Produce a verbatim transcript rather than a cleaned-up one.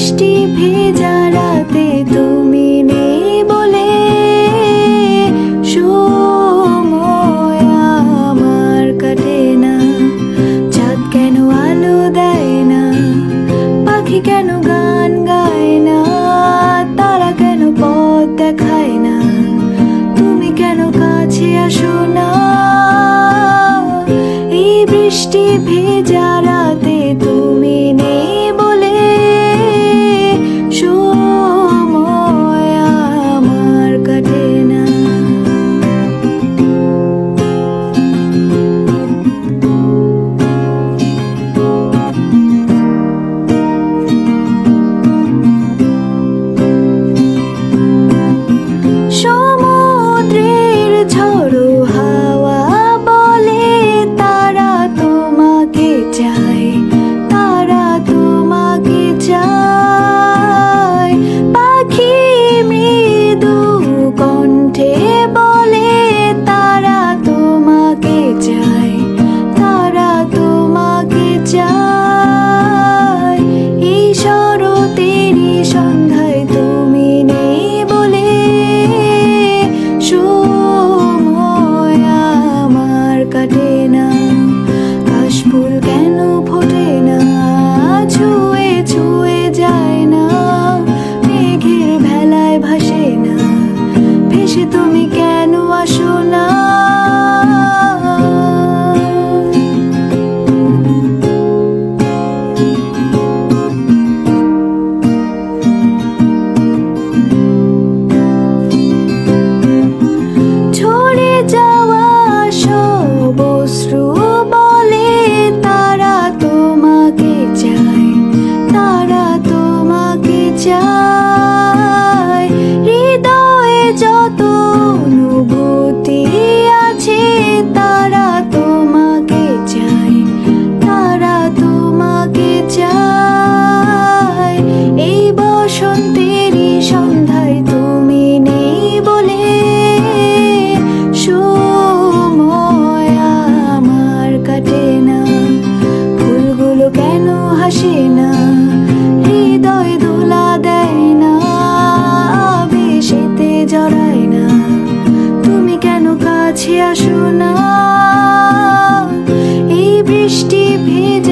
বৃষ্টি ভেজা রাতে তুমি নেই বলে সময় আমার কাটে না। চাঁদ কেন আলো দেয় না, পাখি কেন গান গায় না, তারা কেন পথ দেখায় না, তুমি কেন কাছে আসো না। এই বৃষ্টি ভেজা রাতে তুমি নেই বলে সময় আমার কাটে না। সমুদ্রের ঝড়ো হাওয়া বলে তারা তোমাকে চায়, তারা তোমাকে চায়। পাখি মৃদু কণ্ঠে বলে তারা তোমাকে চায়, তারা তোমাকে চায়। এই শরতেরই সন্ধ্যায় তুমি নেই বলে সময় আমার কাটে না। কাশফুল কেন ফোটে না, ছুঁয়ে ছুঁয়ে যায় না, মেঘের ভেলায় ভাসে না, ভেসে তুমি কেন আসো না। ঝরে যাওয়া সব অশ্রু বলে তারা তোমাকে চায়, তারা তোমাকে চায়। হৃদয়ে যত অনুভূতি আছে তারা তোমাকে চায়, তারা তোমাকে চায়। এই বসন্তেরই সন্ধ্যায় তুমি নেই বলে সময় আমার কাটে না। ফুলগুলো কেন হাসে না, হৃদয় দোলা দেয় না, আবেশেতে জড়ায় না, তুমি কেন কাছে আসো না। এই বৃষ্টি ভেজা